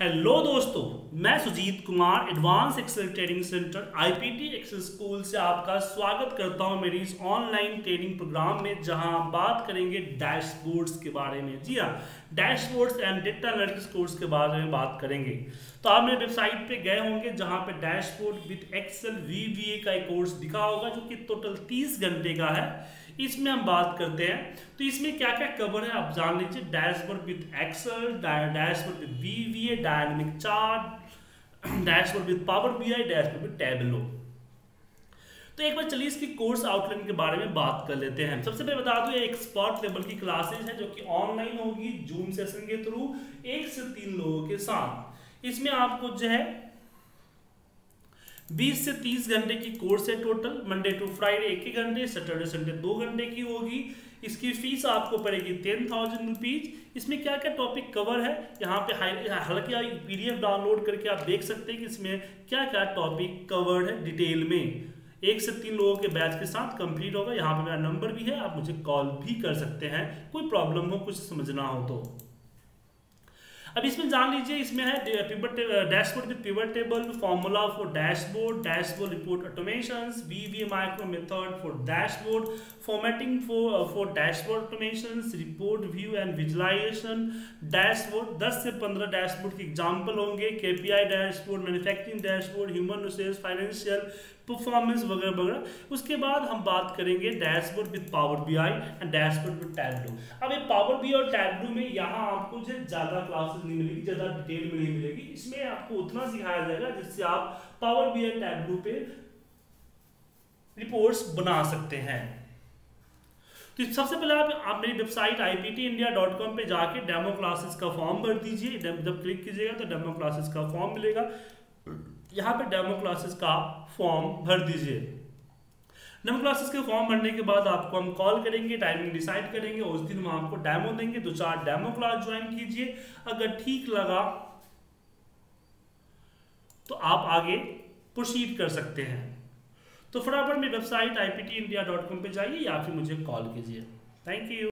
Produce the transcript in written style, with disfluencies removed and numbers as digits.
Hello दोस्तों, मैं Sujit Kumar advance Excel training centre IPT Excel school से आपका स्वागत करता हूं मेरी इस ऑनलाइन ट्रेनिंग प्रोग्राम में, जहां हम बात करेंगे डैशबोर्ड्स के बारे में। जी हां, dashboards and data analytics course के बारे में बात करेंगे। तो आप मेरे वेबसाइट पे गए होंगे जहां पे डैशबोर्ड विद एक्सेल VBA का एक कोर्स दिखा होगा जो कि टोटल 30 घंटे का है। इसमें हम बात करते हैं तो इसमें क्या क्या कवर है आप जान लीजिए। Dashboard with Excel, dashboard with VBA, dynamic chart, dashboard with power BI, dashboard with Tableau. तो एक बार चलिए इसकी कोर्स आउटलाइन के बारे में बात कर लेते हैं। सबसे पहले बता दूं, ये एक्सपर्ट लेवल की क्लासेस हैं जो कि ऑनलाइन होगी जूम सेशन के थ्रू 1 से 3 लोगों के साथ। इसमें आपको जो है 20 से 30 घंटे की कोर्स है टोटल। मंडे टू फ्राइडे 1 घंटे, सैटरडे संडे 2 घंटे की होगी। इसकी फीस आपको पड़ेगी 10,000 रुपीज। इसमें क्या क्या टॉपिक कवर है यहाँ पे, हालांकि आप PDF डाउनलोड करके आप देख सकते हैं कि इसमें क्या क्या टॉपिक कवर्ड है डिटेल में। 1 से 3 लोगों के बैच के साथ कंप्लीट होगा। यहाँ पे मेरा नंबर भी है, आप मुझे कॉल भी कर सकते हैं कोई प्रॉब्लम हो, कुछ समझना हो तो। अब इसमें जान लीजिए, इसमें है dashboard with pivot table, formula for dashboard, dashboard report automations, VBA micro method for dashboard, formatting for dashboard automations, report view and visualisation, dashboard. 10 से 15 डैशबोर्ड के एग्जाम्पल होंगे, KPI dashboard, manufacturing dashboard, human resource, financial performance वगैरह वगैरह। उसके बाद हम बात करेंगे dashboard with Power BI and dashboard with Tableau. अब ये Power BI और टैबलो में यहाँ आपको जो ज़्यादा क्लासेस नहीं मिलेगी, ज़्यादा डिटेल में नहीं मिलेगी। इसमें आपको उतना सिखाया जाएगा जिससे आप Power BI टैबलो पे रिपोर्ट्स बना सकते हैं। तो सबसे पहले आप मेरी वेबसाइट iptindia.com पे जाके डेमो क्लासेस का फॉर्म भर दीजिए। जब क्लिक कीजिएगा तो डेमो क्लासेस का फॉर्म मिलेगा, यहाँ पे डेमो क्लासेस का फॉर्म भर दीजिए। डेमो क्लासेस के फॉर्म भरने के बाद आपको हम कॉल करेंगे, टाइमिंग डिसाइड करेंगे, उस दिन हम आपको डेमो देंगे। 2-4 डेमो क्लास ज्वाइन कीजिए, अगर ठीक लगा तो आप आगे प्रोसीड कर सकते हैं। तो फटाफट मेरी वेबसाइट iptindia.com पे जाइए या फिर मुझे कॉल कीजिए। Thank you.